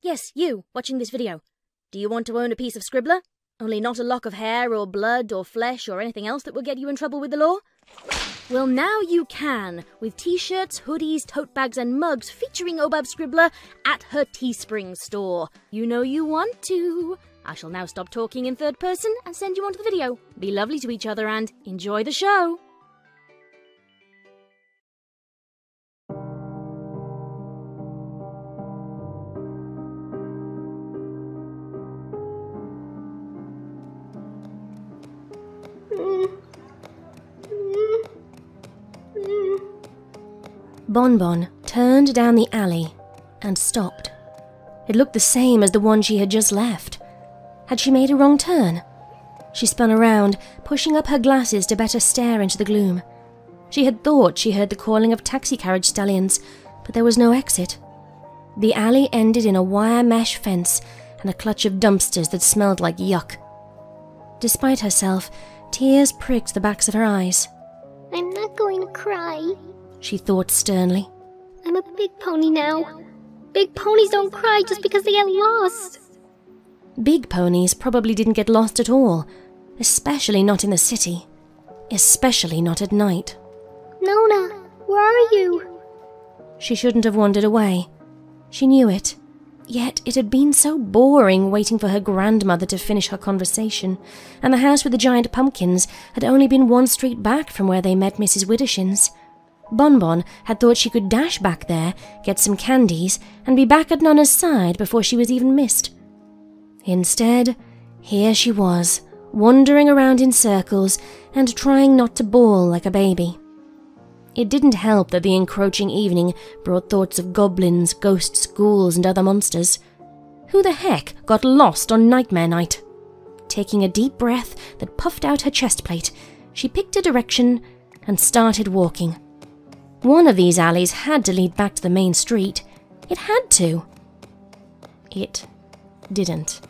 Yes, you, watching this video. Do you want to own a piece of Scribbler? Only not a lock of hair or blood or flesh or anything else that will get you in trouble with the law? Well, now you can, with t-shirts, hoodies, tote bags and mugs featuring Obab Scribbler at her Teespring store. You know you want to. I shall now stop talking in third person and send you on to the video. Be lovely to each other and enjoy the show. Bon-Bon turned down the alley and stopped. It looked the same as the one she had just left. Had she made a wrong turn? She spun around, pushing up her glasses to better stare into the gloom. She had thought she heard the calling of taxi-carriage stallions, but there was no exit. The alley ended in a wire mesh fence and a clutch of dumpsters that smelled like yuck. Despite herself, tears pricked the backs of her eyes. I'm not going to cry, she thought sternly. I'm a big pony now. Big ponies don't cry just because they get lost. Big ponies probably didn't get lost at all, especially not in the city, especially not at night. Nonna, where are you? She shouldn't have wandered away. She knew it, yet it had been so boring waiting for her grandmother to finish her conversation, and the house with the giant pumpkins had only been one street back from where they met Mrs. Widdershins. Bon-Bon had thought she could dash back there, get some candies, and be back at Nonna's side before she was even missed. Instead, here she was, wandering around in circles and trying not to bawl like a baby. It didn't help that the encroaching evening brought thoughts of goblins, ghosts, ghouls, and other monsters. Who the heck got lost on Nightmare Night? Taking a deep breath that puffed out her chest plate, she picked a direction and started walking. One of these alleys had to lead back to the main street. It had to. It didn't.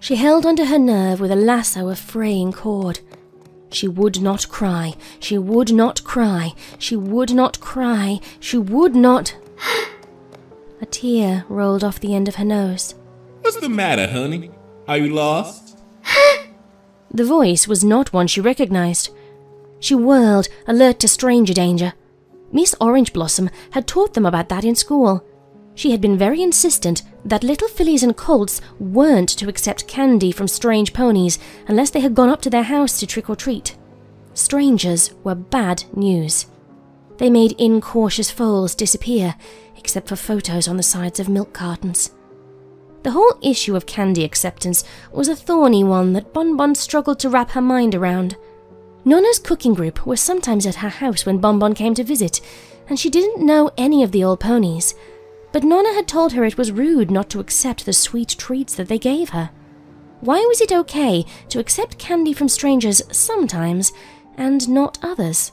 She held onto her nerve with a lasso of fraying cord. She would not cry. She would not cry. She would not cry. She would not... A tear rolled off the end of her nose. What's the matter, honey? Are you lost? The voice was not one she recognized. She whirled, alert to stranger danger. Miss Orange Blossom had taught them about that in school. She had been very insistent that little fillies and colts weren't to accept candy from strange ponies unless they had gone up to their house to trick or treat. Strangers were bad news. They made incautious foals disappear, except for photos on the sides of milk cartons. The whole issue of candy acceptance was a thorny one that Bon-Bon struggled to wrap her mind around. Nonna's cooking group were sometimes at her house when Bon-Bon came to visit, and she didn't know any of the old ponies. But Nonna had told her it was rude not to accept the sweet treats that they gave her. Why was it okay to accept candy from strangers sometimes and not others?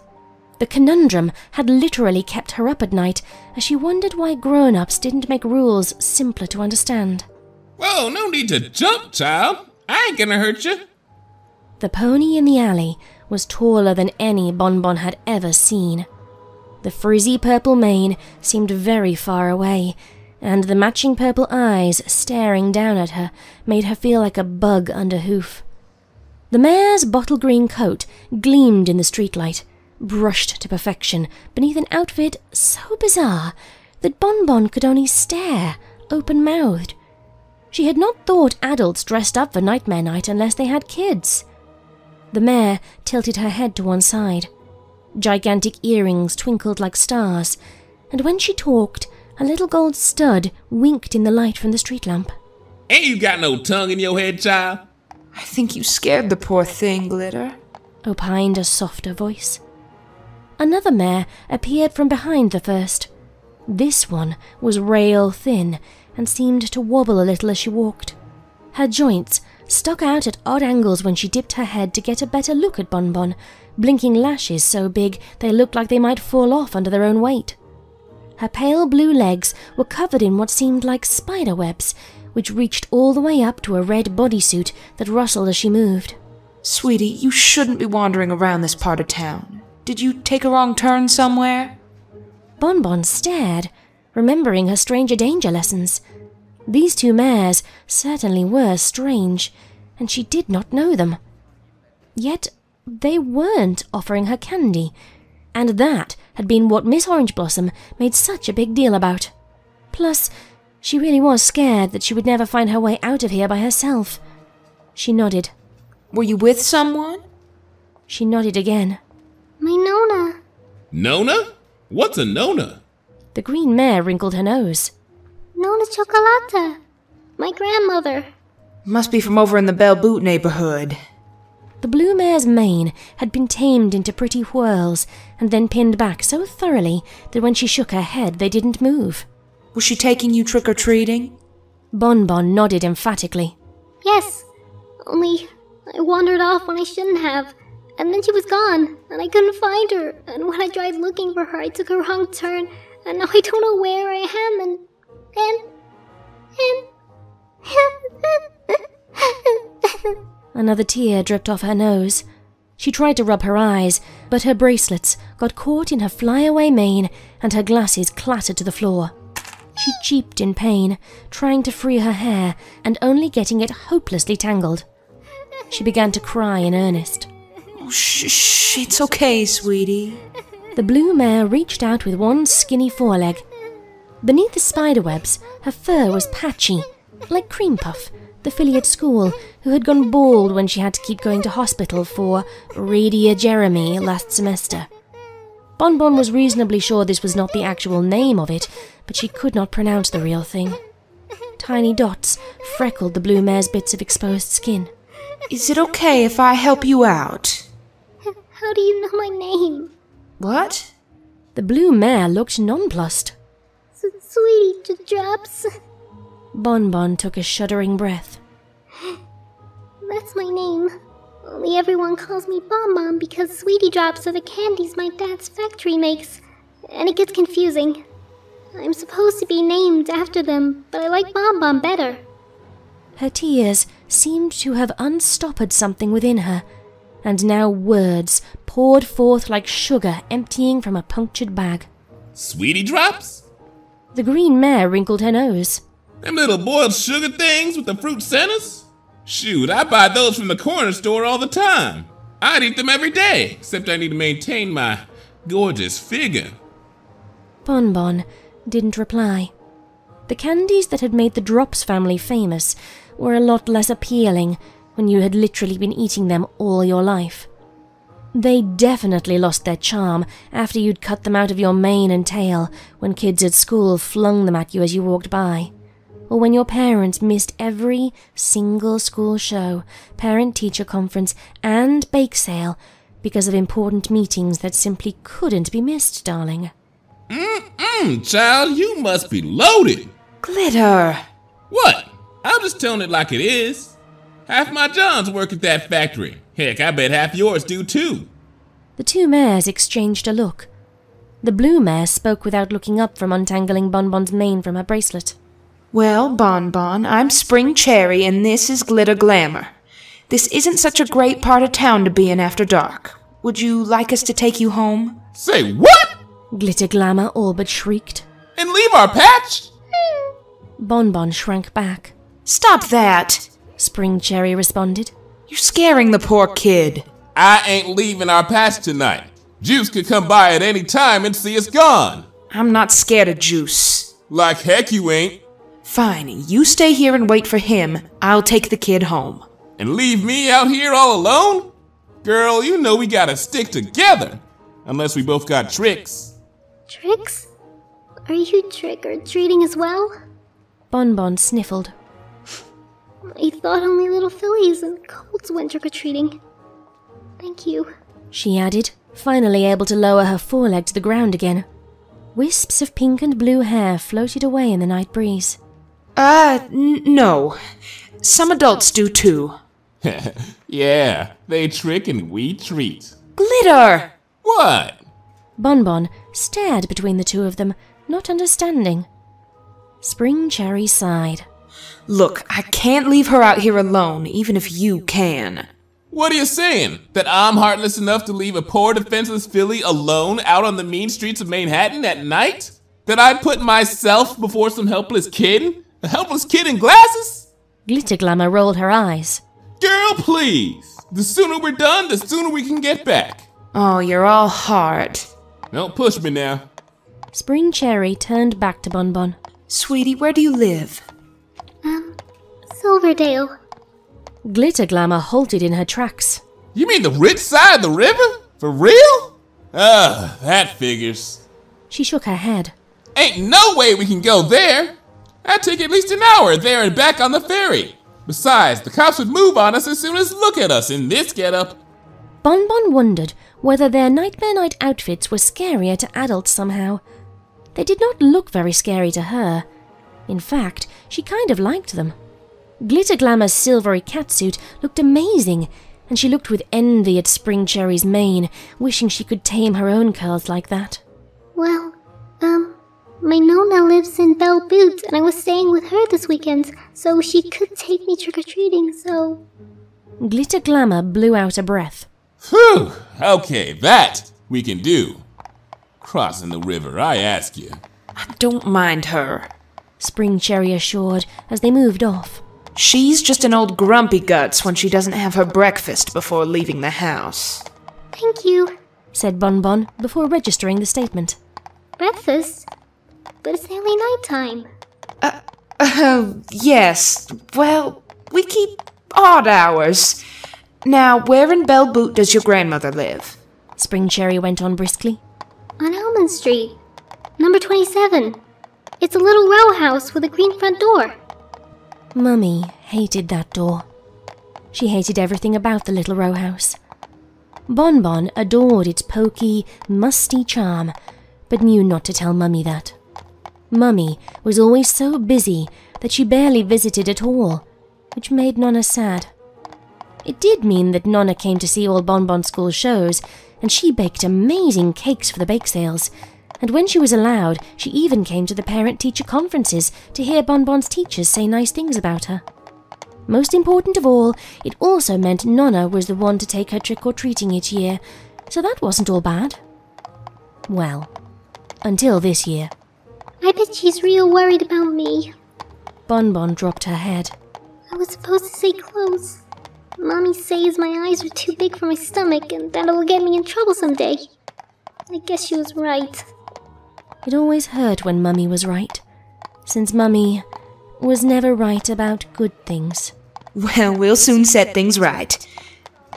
The conundrum had literally kept her up at night as she wondered why grown-ups didn't make rules simpler to understand. Whoa, no need to jump, child. I ain't gonna hurt you. The pony in the alley was taller than any Bon-Bon had ever seen. The frizzy purple mane seemed very far away, and the matching purple eyes staring down at her made her feel like a bug under hoof. The mare's bottle-green coat gleamed in the streetlight, brushed to perfection beneath an outfit so bizarre that Bon-Bon could only stare, open-mouthed. She had not thought adults dressed up for Nightmare Night unless they had kids. The mare tilted her head to one side. Gigantic earrings twinkled like stars, and when she talked, a little gold stud winked in the light from the street lamp. Ain't you got no tongue in your head, child? I think you scared the poor thing, Glitter, opined a softer voice. Another mare appeared from behind the first. This one was rail-thin and seemed to wobble a little as she walked. Her joints stuck out at odd angles when she dipped her head to get a better look at Bon-Bon, blinking lashes so big they looked like they might fall off under their own weight. Her pale blue legs were covered in what seemed like spider webs, which reached all the way up to a red bodysuit that rustled as she moved. Sweetie, you shouldn't be wandering around this part of town. Did you take a wrong turn somewhere? Bon-Bon stared, remembering her stranger danger lessons. These two mares certainly were strange, and she did not know them. Yet they weren't offering her candy, and that had been what Miss Orange Blossom made such a big deal about. Plus, she really was scared that she would never find her way out of here by herself. She nodded. Were you with someone? She nodded again. My Nonna. Nonna? What's a Nonna? The green mare wrinkled her nose. Nonna Chocolata. My grandmother. Must be from over in the Bell Boot neighborhood. The blue mare's mane had been tamed into pretty whirls and then pinned back so thoroughly that when she shook her head they didn't move. Was she taking you trick-or-treating? Bon-Bon nodded emphatically. Yes, only I wandered off when I shouldn't have, and then she was gone, and I couldn't find her, and when I tried looking for her I took a wrong turn, and now I don't know where I am, and... Another tear dripped off her nose. She tried to rub her eyes, but her bracelets got caught in her flyaway mane and her glasses clattered to the floor. She cheeped in pain, trying to free her hair and only getting it hopelessly tangled. She began to cry in earnest. Oh, shh, it's okay, sweetie. The blue mare reached out with one skinny foreleg. Beneath the spiderwebs, her fur was patchy, like cream puff. The filly at school, who had gone bald when she had to keep going to hospital for Radia Jeremy last semester. Bon-Bon was reasonably sure this was not the actual name of it, but she could not pronounce the real thing. Tiny dots freckled the blue mare's bits of exposed skin. Is it okay if I help you out? How do you know my name? What? The blue mare looked nonplussed. Sweetie Drops... Bon-Bon took a shuddering breath. That's my name. Only everyone calls me Bon-Bon because Sweetie Drops are the candies my dad's factory makes, and it gets confusing. I'm supposed to be named after them, but I like Bon-Bon better. Her tears seemed to have unstoppered something within her, and now words poured forth like sugar emptying from a punctured bag. Sweetie Drops? The green mare wrinkled her nose. Them little boiled sugar things with the fruit centers? Shoot, I buy those from the corner store all the time. I'd eat them every day, except I need to maintain my gorgeous figure. Bon-Bon didn't reply. The candies that had made the Drops family famous were a lot less appealing when you had literally been eating them all your life. They definitely lost their charm after you'd cut them out of your mane and tail when kids at school flung them at you as you walked by. Or when your parents missed every single school show, parent-teacher conference, and bake sale because of important meetings that simply couldn't be missed, darling. Child, you must be loaded. Glitter. What? I'm just telling it like it is. Half my Johns work at that factory. Heck, I bet half yours do too. The two mares exchanged a look. The blue mare spoke without looking up from untangling Bonbon's mane from her bracelet. Well, Bon-Bon, I'm Spring Cherry, and this is Glitter Glamour. This isn't such a great part of town to be in after dark. Would you like us to take you home? Say what? Glitter Glamour all but shrieked. And leave our patch? Bon-Bon shrank back. Stop that, Spring Cherry responded. You're scaring the poor kid. I ain't leaving our patch tonight. Juice could come by at any time and see us gone. I'm not scared of Juice. Like heck you ain't. Fine, you stay here and wait for him. I'll take the kid home. And leave me out here all alone? Girl, you know we gotta stick together. Unless we both got tricks. Tricks? Are you trick-or-treating as well? Bon-Bon sniffled. I thought only little fillies and colts went trick-or-treating. Thank you, she added, finally able to lower her foreleg to the ground again. Wisps of pink and blue hair floated away in the night breeze. No. Some adults do too. Yeah, they trick and we treat. Glitter! What? Bon-Bon stared between the two of them, not understanding. Spring Cherry sighed. Look, I can't leave her out here alone, even if you can. What are you saying? That I'm heartless enough to leave a poor defenseless filly alone out on the mean streets of Manhattan at night? That I'd put myself before some helpless kid? A helpless kid in glasses? Glitter Glamour rolled her eyes. Girl, please! The sooner we're done, the sooner we can get back. Oh, you're all hard. Don't push me now. Spring Cherry turned back to Bon-Bon. Sweetie, where do you live? Silverdale. Glitter Glamour halted in her tracks. You mean the rich side of the river? For real? Ugh, that figures. She shook her head. Ain't no way we can go there. That'd take at least an hour there and back on the ferry. Besides, the cops would move on us as soon as look at us in this getup. Bon-Bon wondered whether their Nightmare Night outfits were scarier to adults somehow. They did not look very scary to her. In fact, she kind of liked them. Glitter Glamour's silvery catsuit looked amazing, and she looked with envy at Spring Cherry's mane, wishing she could tame her own curls like that. Well, my Nonna lives in Bell Boot, and I was staying with her this weekend, so she could take me trick-or-treating, so... Glitter Glamour blew out a breath. Phew! Okay, that we can do. Crossing the river, I ask you. I don't mind her, Spring Cherry assured as they moved off. She's just an old grumpy guts when she doesn't have her breakfast before leaving the house. Thank you, said Bon-Bon before registering the statement. Breakfast? But it's nearly nighttime. Yes. Well, we keep odd hours. Now, where in Bell Boot does your grandmother live? Spring Cherry went on briskly. On Elman Street, number 27. It's a little row house with a green front door. Mummy hated that door. She hated everything about the little row house. Bon-Bon adored its pokey, musty charm, but knew not to tell Mummy that. Mummy was always so busy that she barely visited at all, which made Nonna sad. It did mean that Nonna came to see all Bon-Bon school shows, and she baked amazing cakes for the bake sales, and when she was allowed, she even came to the parent-teacher conferences to hear Bon-Bon's teachers say nice things about her. Most important of all, it also meant Nonna was the one to take her trick-or-treating each year, so that wasn't all bad. Well, until this year. I bet she's real worried about me. Bon-Bon dropped her head. I was supposed to say close. Mommy says my eyes are too big for my stomach and that it will get me in trouble someday. I guess she was right. It always hurt when Mummy was right, since Mummy was never right about good things. Well, we'll soon set things right.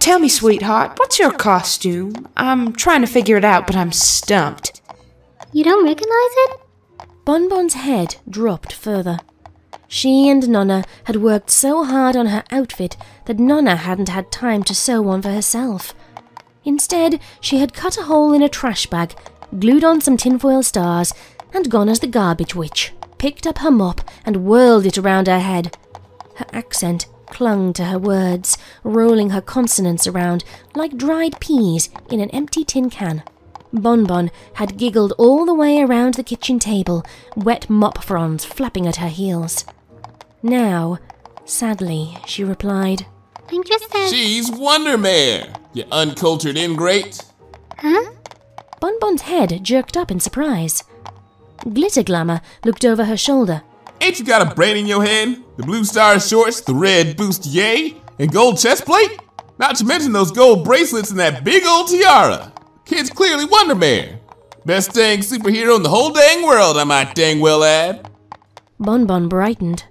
Tell me, sweetheart, what's your costume? I'm trying to figure it out, but I'm stumped. You don't recognize it? Bon-Bon's head dropped further. She and Nonna had worked so hard on her outfit that Nonna hadn't had time to sew one for herself. Instead, she had cut a hole in a trash bag, glued on some tinfoil stars, and gone as the garbage witch, picked up her mop and whirled it around her head. Her accent clung to her words, rolling her consonants around like dried peas in an empty tin can. Bon-Bon had giggled all the way around the kitchen table, wet mop fronds flapping at her heels. Now, sadly, she replied, I'm just a... She's Wonder Mare, you uncultured ingrate. Huh? Bon-Bon's head jerked up in surprise. Glitter Glamour looked over her shoulder. Ain't you got a brain in your head? The blue star shorts, the red bustier, and gold chestplate? Not to mention those gold bracelets and that big old tiara. Kid's clearly Wonder Mare. Best dang superhero in the whole dang world, I might dang well add. Bon-Bon brightened.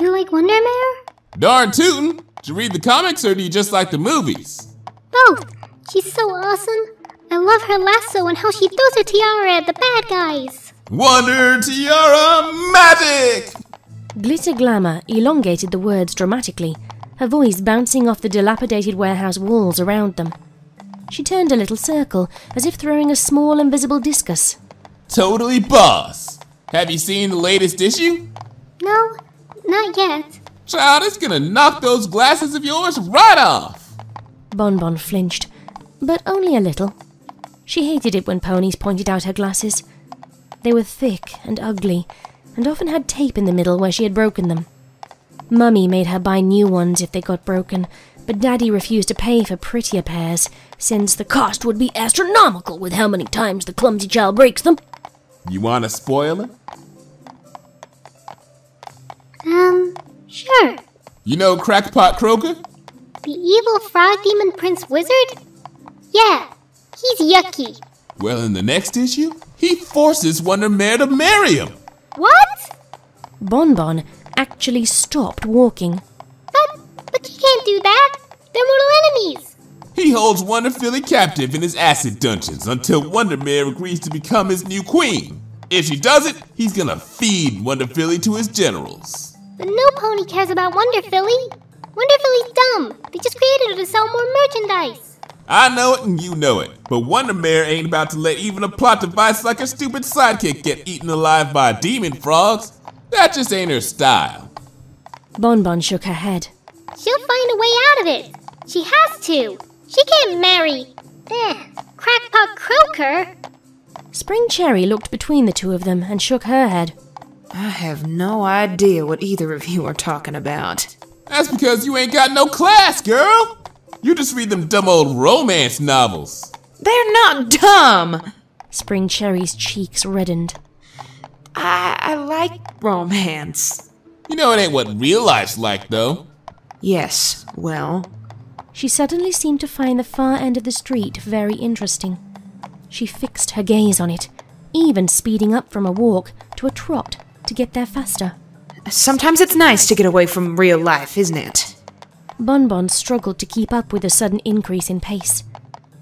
You like Wonder Mare? Darn tootin'. Do you read the comics or do you just like the movies? Both. She's so awesome. I love her lasso and how she throws her tiara at the bad guys. Wonder Tiara Magic! Glitter Glamour elongated the words dramatically, her voice bouncing off the dilapidated warehouse walls around them. She turned a little circle, as if throwing a small invisible discus. Totally boss! Have you seen the latest issue? No, not yet. Child, it's gonna knock those glasses of yours right off! Bon-Bon flinched, but only a little. She hated it when ponies pointed out her glasses. They were thick and ugly, and often had tape in the middle where she had broken them. Mummy made her buy new ones if they got broken, but Daddy refused to pay for prettier pairs, since the cost would be astronomical with how many times the clumsy child breaks them. You wanna spoil it? Sure. You know Crackpot Kroger? The evil frog demon prince wizard? Yeah, he's yucky. Well, in the next issue, he forces Wonder Mare to marry him. What? Bon-Bon actually stopped walking. But you can't do that. They're mortal enemies. He holds Wonder Philly captive in his acid dungeons until Wonder Mare agrees to become his new queen. If she doesn't, he's gonna feed Wonder Philly to his generals. But no pony cares about Wonder Philly. Wonder Philly's dumb. They just created her to sell more merchandise. I know it and you know it, but Wonder Mare ain't about to let even a plot device like her stupid sidekick get eaten alive by demon frogs. That just ain't her style. Bon-Bon shook her head. She'll find a way out of it. She has to. She can't marry. Crackpot Croaker. Spring Cherry looked between the two of them and shook her head. I have no idea what either of you are talking about. That's because you ain't got no class, girl. You just read them dumb old romance novels. They're not dumb. Spring Cherry's cheeks reddened. I like romance. You know it ain't what real life's like, though. Yes, well... She suddenly seemed to find the far end of the street very interesting. She fixed her gaze on it, even speeding up from a walk to a trot to get there faster. Sometimes it's nice to get away from real life, isn't it? Bon-Bon struggled to keep up with the sudden increase in pace.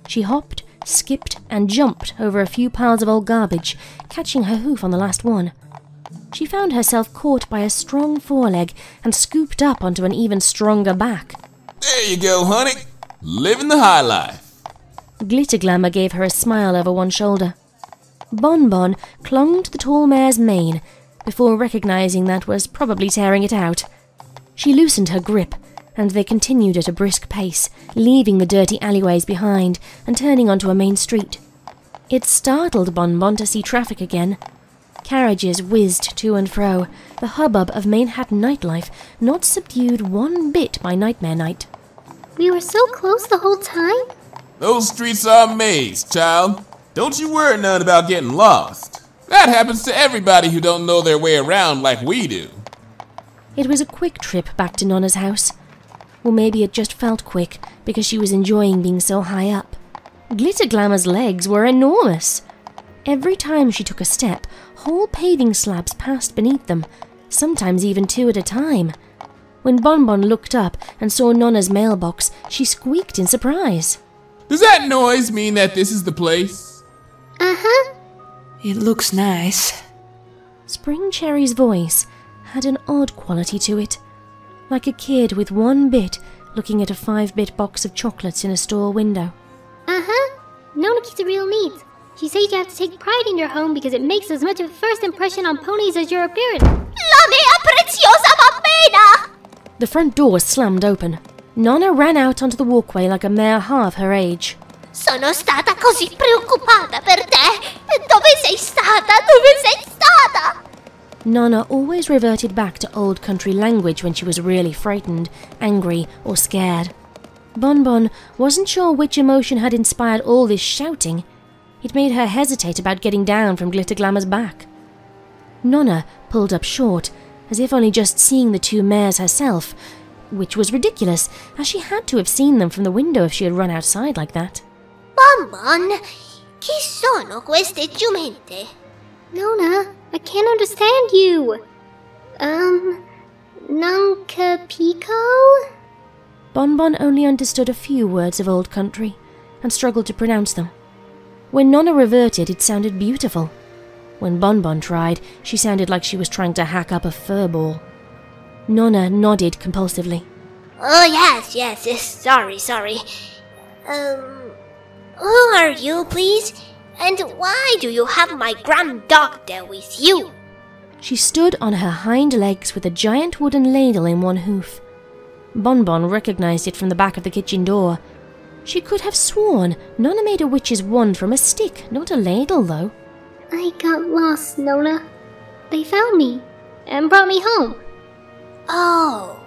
She hopped, skipped, and jumped over a few piles of old garbage, catching her hoof on the last one. She found herself caught by a strong foreleg and scooped up onto an even stronger back. There you go, honey. Living the high life. Glitter Glamour gave her a smile over one shoulder. Bon-Bon clung to the tall mare's mane before recognizing that was probably tearing it out. She loosened her grip, and they continued at a brisk pace, leaving the dirty alleyways behind and turning onto a main street. It startled Bon-Bon to see traffic again. Carriages whizzed to and fro, the hubbub of Manhattan nightlife not subdued one bit by Nightmare Night. We were so close the whole time? Those streets are a maze, child. Don't you worry none about getting lost. That happens to everybody who don't know their way around like we do. It was a quick trip back to Nonna's house. Or maybe it just felt quick because she was enjoying being so high up. Glitter Glamour's legs were enormous. Every time she took a step, whole paving slabs passed beneath them, sometimes even two at a time. When Bon-Bon looked up and saw Nonna's mailbox, she squeaked in surprise. Does that noise mean that this is the place? Uh-huh. It looks nice. Spring Cherry's voice had an odd quality to it, like a kid with one bit looking at a 5-bit box of chocolates in a store window. Uh-huh. Nonna keeps it real neat. She says you have to take pride in your home because it makes as much of a first impression on ponies as your appearance. La mia preziosa bambina! The front door slammed open. Nonna ran out onto the walkway like a mare half her age. Sono stata così preoccupata per te! Dove sei stata? Dove sei stata? Nonna always reverted back to old country language when she was really frightened, angry, or scared. Bon-Bon wasn't sure which emotion had inspired all this shouting. It made her hesitate about getting down from Glitter Glamour's back. Nonna pulled up short, as if only just seeing the two mares herself, which was ridiculous, as she had to have seen them from the window if she had run outside like that. Bon-Bon, chi sono queste giumente? Nonna, I can't understand you. Non capico? Bon-Bon only understood a few words of old country, and struggled to pronounce them. When Nonna reverted, it sounded beautiful. When Bon-Bon tried, she sounded like she was trying to hack up a fur ball. Nonna nodded compulsively. Oh, yes, sorry. Who are you, please? And why do you have my grand dog there with you? She stood on her hind legs with a giant wooden ladle in one hoof. Bon-Bon recognized it from the back of the kitchen door. She could have sworn Nonna made a witch's wand from a stick, not a ladle, though. I got lost, Nonna. They found me and brought me home. Oh.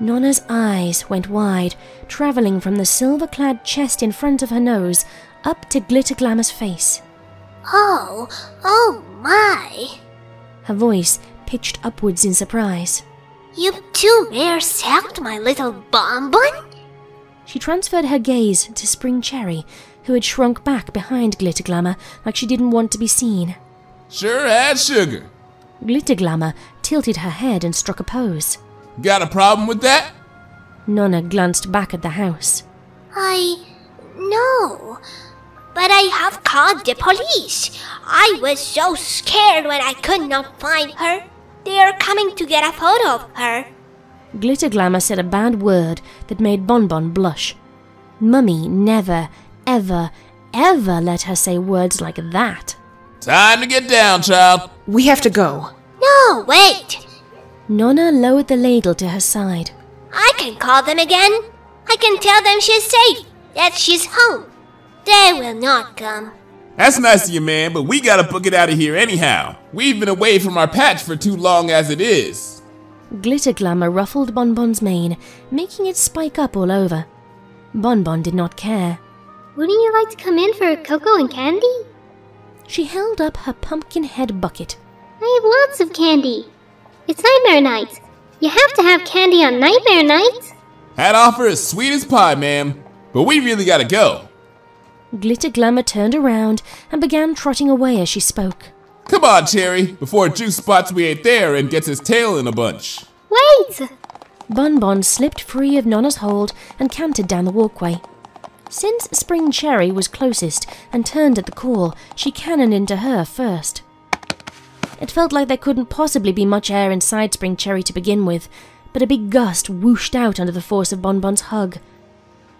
Nonna's eyes went wide, travelling from the silver-clad chest in front of her nose up to Glitter Glamour's face. Oh my. Her voice pitched upwards in surprise. You two mares sacked my little Bon-Bon? She transferred her gaze to Spring Cherry, who had shrunk back behind Glitter Glamour like she didn't want to be seen. Sure had sugar. Glitter Glamour tilted her head and struck a pose. Got a problem with that? Nonna glanced back at the house. No, but I have called the police. I was so scared when I could not find her. They are coming to get a photo of her. Glitter Glamour said a bad word that made Bon-Bon blush. Mummy never, ever, ever let her say words like that. Time to get down, child. We have to go. No, wait. Nonna lowered the ladle to her side. I can call them again. I can tell them she's safe, that she's home. They will not come. That's nice of you, man, but we gotta book it out of here anyhow. We've been away from our patch for too long as it is. Glitter Glamour ruffled Bon-Bon's mane, making it spike up all over. Bon-Bon did not care. Wouldn't you like to come in for cocoa and candy? She held up her pumpkin head bucket. I have lots of candy. It's Nightmare Night. You have to have candy on Nightmare Night. That offer is sweet as pie, ma'am, but we really gotta go. Glitter Glamour turned around and began trotting away as she spoke. Come on, Cherry, before Juice spots we ain't there and gets his tail in a bunch. Wait! Bon-Bon slipped free of Nonna's hold and cantered down the walkway. Since Spring Cherry was closest and turned at the call, she cannoned into her first. It felt like there couldn't possibly be much air inside Spring Cherry to begin with, but a big gust whooshed out under the force of Bon-Bon's hug.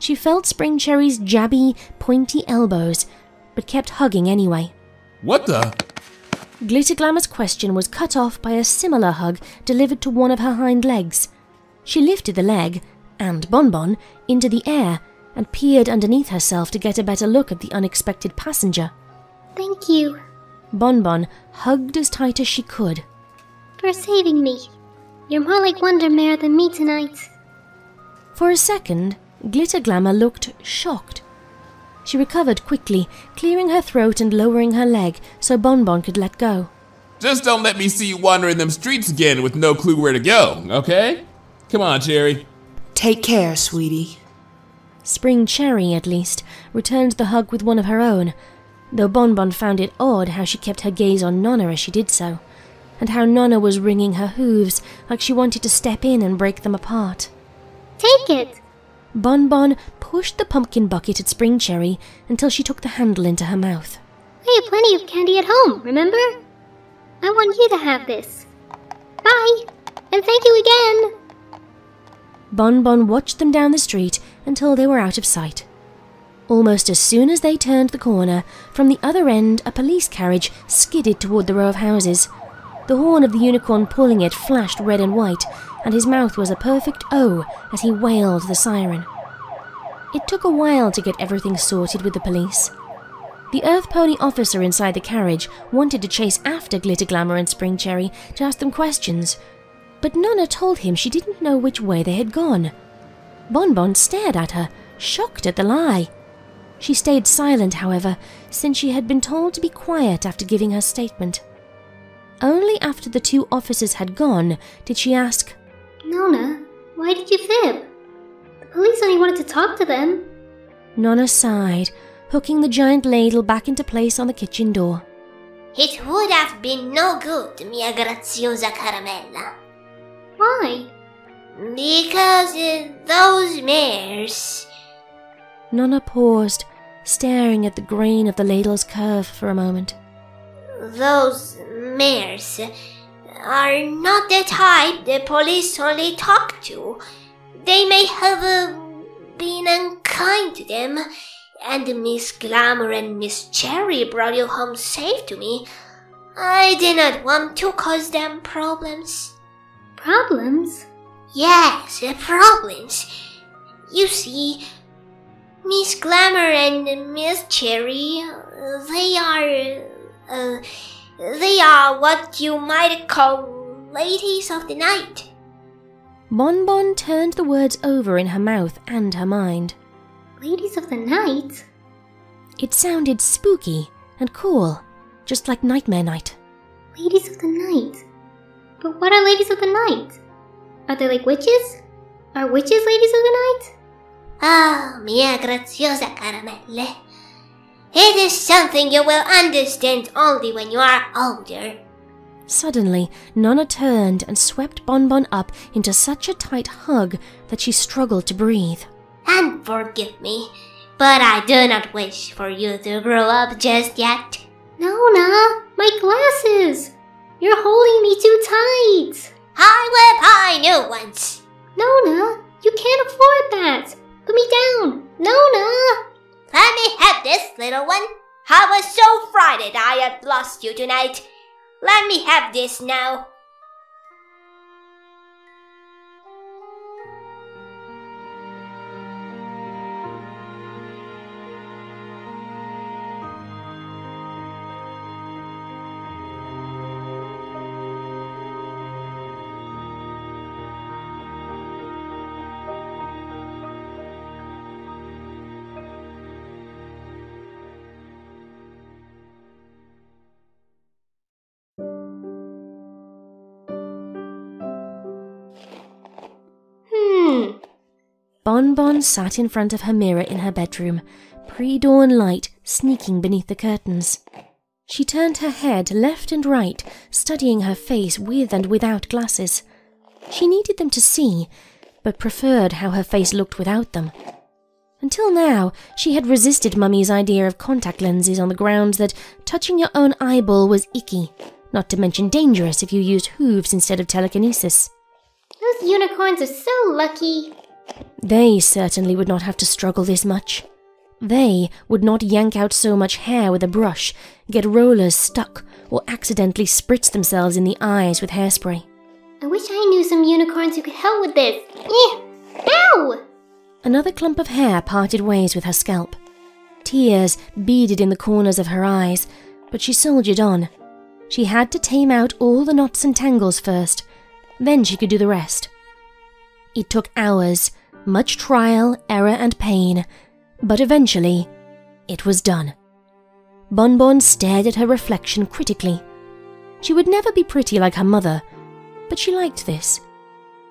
She felt Spring Cherry's jabby, pointy elbows, but kept hugging anyway. What the? Glitter Glamour's question was cut off by a similar hug delivered to one of her hind legs. She lifted the leg, and Bon-Bon, into the air and peered underneath herself to get a better look at the unexpected passenger. Thank you. Bon-Bon hugged as tight as she could. For saving me. You're more like Wonder Mare than me tonight. For a second, Glitter Glamour looked shocked. She recovered quickly, clearing her throat and lowering her leg so Bon-Bon could let go. Just don't let me see you wandering them streets again with no clue where to go, okay? Come on, Cherry. Take care, sweetie. Spring Cherry, at least, returned the hug with one of her own, though Bon-Bon found it odd how she kept her gaze on Nonna as she did so, and how Nonna was wringing her hooves like she wanted to step in and break them apart. Take it! Bon-Bon pushed the pumpkin bucket at Spring Cherry until she took the handle into her mouth. I have plenty of candy at home, remember? I want you to have this. Bye, and thank you again! Bon-Bon watched them down the street until they were out of sight. Almost as soon as they turned the corner, from the other end a police carriage skidded toward the row of houses. The horn of the unicorn pulling it flashed red and white, and his mouth was a perfect O as he wailed the siren. It took a while to get everything sorted with the police. The Earth Pony officer inside the carriage wanted to chase after Glitter Glamour and Spring Cherry to ask them questions, but Nonna told him she didn't know which way they had gone. Bon-Bon stared at her, shocked at the lie. She stayed silent, however, since she had been told to be quiet after giving her statement. Only after the two officers had gone did she ask, Nonna, why did you fib? The police only wanted to talk to them. Nonna sighed, hooking the giant ladle back into place on the kitchen door. It would have been no good, mia graziosa caramella. Why? Because those mares... Nonna paused, staring at the grain of the ladle's curve for a moment. Those mares are not the type the police only talk to. They may have been unkind to them, and Miss Glamour and Miss Cherry brought you home safe to me. I did not want to cause them problems. Problems? Yes, problems. You see, Miss Glamour and Miss Cherry, they are what you might call ladies of the night. Bon-Bon turned the words over in her mouth and her mind. Ladies of the night? It sounded spooky and cool, just like Nightmare Night. Ladies of the night? But what are ladies of the night? Are they like witches? Are witches ladies of the night? Oh, mia graziosa caramelle. It is something you will understand only when you are older. Suddenly, Nonna turned and swept Bon-Bon up into such a tight hug that she struggled to breathe. And forgive me, but I do not wish for you to grow up just yet. Nonna, my glasses! You're holding me too tight! I will buy new ones! Nonna, you can't afford that! Put me down! Nonna! Let me have this, little one. I was so frightened I had lost you tonight. Let me have this now. Bon-Bon sat in front of her mirror in her bedroom, pre-dawn light sneaking beneath the curtains. She turned her head left and right, studying her face with and without glasses. She needed them to see, but preferred how her face looked without them. Until now, she had resisted Mummy's idea of contact lenses on the grounds that touching your own eyeball was icky, not to mention dangerous if you used hooves instead of telekinesis. Those unicorns are so lucky. They certainly would not have to struggle this much. They would not yank out so much hair with a brush, get rollers stuck, or accidentally spritz themselves in the eyes with hairspray. I wish I knew some unicorns who could help with this. Eeh! Ow! Another clump of hair parted ways with her scalp. Tears beaded in the corners of her eyes, but she soldiered on. She had to tame out all the knots and tangles first, then she could do the rest. It took hours, much trial, error and pain, but eventually, it was done. Bon-Bon stared at her reflection critically. She would never be pretty like her mother, but she liked this.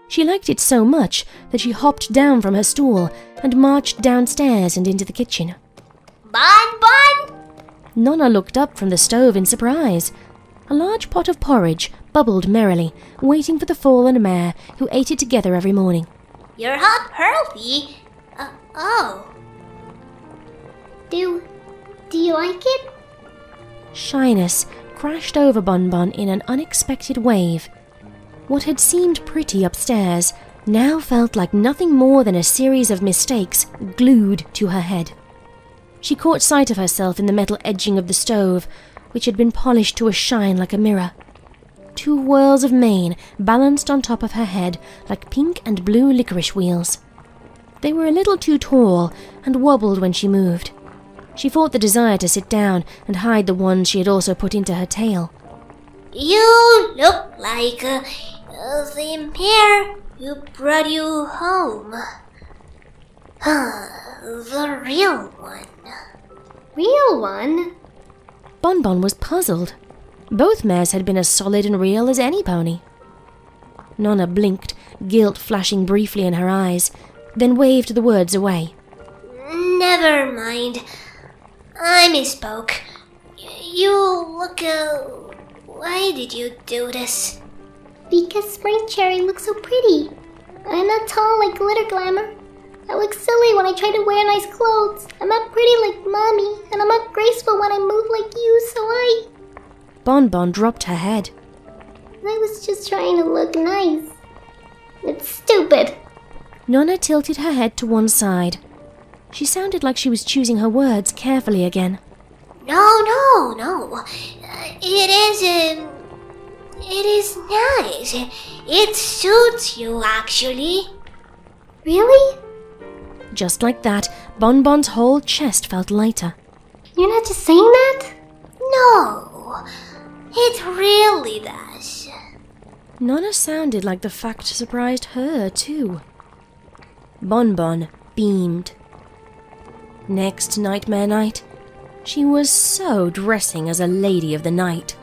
She liked it so much that she hopped down from her stool and marched downstairs and into the kitchen. Bon-Bon! Nonna looked up from the stove in surprise. A large pot of porridge bubbled merrily, waiting for the fallen mare, who ate it together every morning. You're hot early. Oh. Do you like it? Shyness crashed over Bon-Bon in an unexpected wave. What had seemed pretty upstairs now felt like nothing more than a series of mistakes glued to her head. She caught sight of herself in the metal edging of the stove, which had been polished to a shine like a mirror. Two whirls of mane balanced on top of her head like pink and blue licorice wheels. They were a little too tall and wobbled when she moved. She fought the desire to sit down and hide the ones she had also put into her tail. You look like the mare who brought you home. The real one. Real one? Bon-Bon was puzzled. Both mares had been as solid and real as any pony. Nonna blinked, guilt flashing briefly in her eyes, then waved the words away. Never mind. I misspoke. You look... why did you do this? Because Spring Cherry looks so pretty. I'm not tall like Glitter Glamour. I look silly when I try to wear nice clothes. I'm not pretty like Mommy, and I'm not graceful when I move like you, so I... Bon-Bon dropped her head. I was just trying to look nice. It's stupid. Nonna tilted her head to one side. She sounded like she was choosing her words carefully again. No. It is nice. It suits you, actually. Really? Just like that, Bon-Bon's whole chest felt lighter. You're not just saying that? No. It really does. Nonna sounded like the fact surprised her, too. Bon-Bon beamed. Next Nightmare Night, she was so dressing as a lady of the night.